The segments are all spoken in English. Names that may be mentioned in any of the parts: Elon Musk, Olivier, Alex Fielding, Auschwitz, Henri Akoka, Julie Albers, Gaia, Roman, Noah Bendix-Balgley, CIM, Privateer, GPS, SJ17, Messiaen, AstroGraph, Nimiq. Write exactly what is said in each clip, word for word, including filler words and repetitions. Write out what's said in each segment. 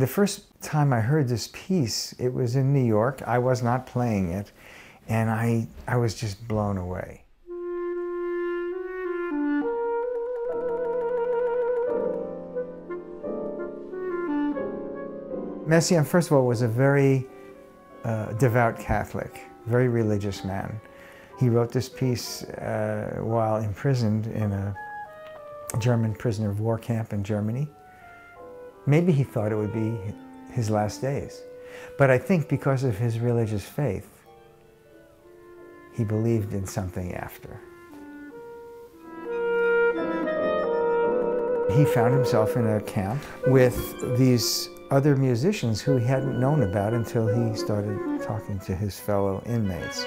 The first time I heard this piece, it was in New York. I was not playing it, and I, I was just blown away. Messiaen, first of all, was a very uh, devout Catholic, very religious man. He wrote this piece uh, while imprisoned in a German prisoner of war camp in Germany. Maybe he thought it would be his last days. But I think because of his religious faith, he believed in something after. He found himself in a camp with these other musicians who he hadn't known about until he started talking to his fellow inmates.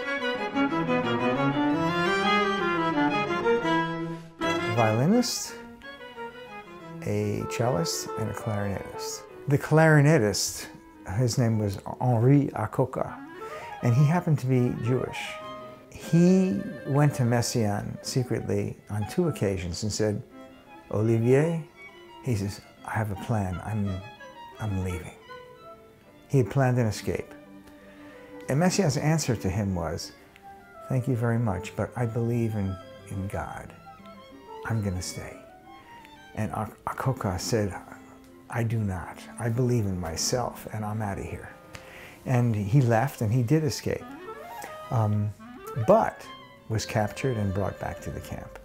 A violinist, a cellist, and a clarinetist. The clarinetist, his name was Henri Akoka, and he happened to be Jewish. He went to Messiaen secretly on two occasions and said, "Olivier," he says, "I have a plan, I'm, I'm leaving." He had planned an escape. And Messiaen's answer to him was, "Thank you very much, but I believe in, in God. I'm gonna stay." And Akoka said, "I do not. I believe in myself, and I'm out of here." And he left, and he did escape, um, but was captured and brought back to the camp.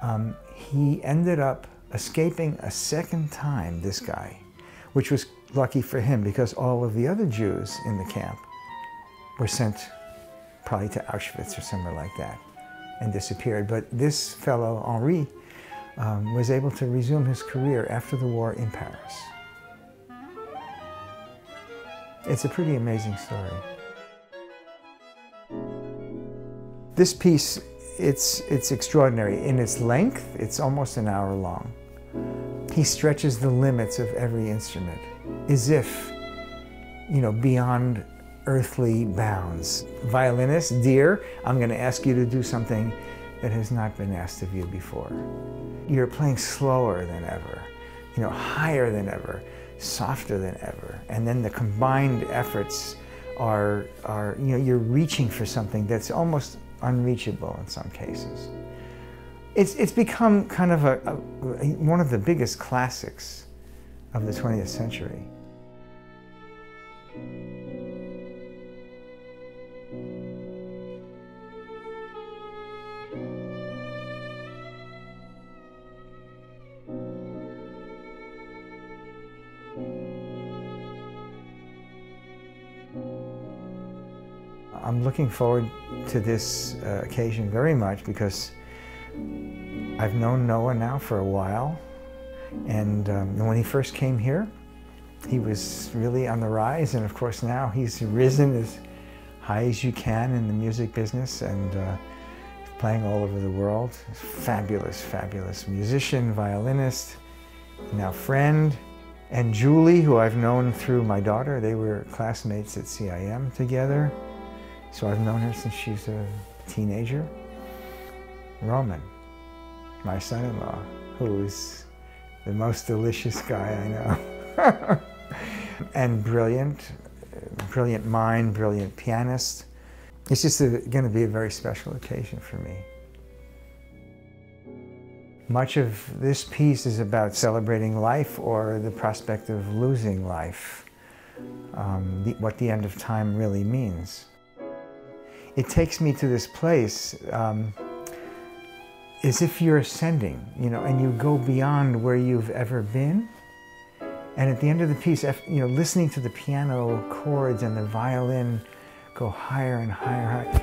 Um, he ended up escaping a second time, this guy, which was lucky for him because all of the other Jews in the camp were sent probably to Auschwitz or somewhere like that and disappeared. But this fellow, Henri, Um, was able to resume his career after the war in Paris. It's a pretty amazing story. This piece, it's, it's extraordinary. In its length, it's almost an hour long. He stretches the limits of every instrument, as if, you know, beyond earthly bounds. Violinist, dear, I'm going to ask you to do something that has not been asked of you before. You're playing slower than ever, you know, higher than ever, softer than ever. And then the combined efforts are, are, you know, you're reaching for something that's almost unreachable in some cases. It's, it's become kind of a, a, one of the biggest classics of the twentieth century. I'm looking forward to this uh, occasion very much because I've known Noah now for a while, and um, when he first came here, he was really on the rise, and of course now he's risen as high as you can in the music business and uh, playing all over the world. Fabulous, fabulous musician, violinist, now friend. And Julie, who I've known through my daughter, they were classmates at C I M together. So I've known her since she's a teenager. Roman, my son-in-law, who is the most delicious guy I know. And brilliant, brilliant mind, brilliant pianist. It's just going to be a very special occasion for me. Much of this piece is about celebrating life or the prospect of losing life, um, the, what the end of time really means. It takes me to this place um, as if you're ascending, you know, and you go beyond where you've ever been. And at the end of the piece, you know, listening to the piano chords and the violin go higher and higher, higher,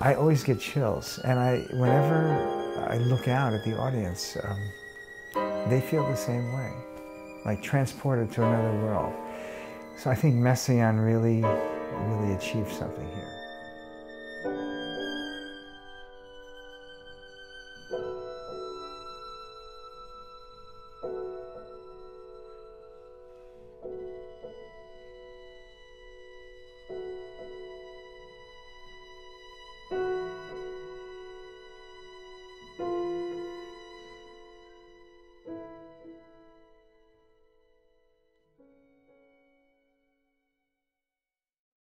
I always get chills. And I, whenever I look out at the audience, um, they feel the same way, like transported to another world. So I think Messiaen really, really achieved something here.